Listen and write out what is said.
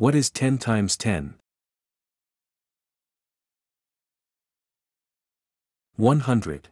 What is 10 times 10? 100.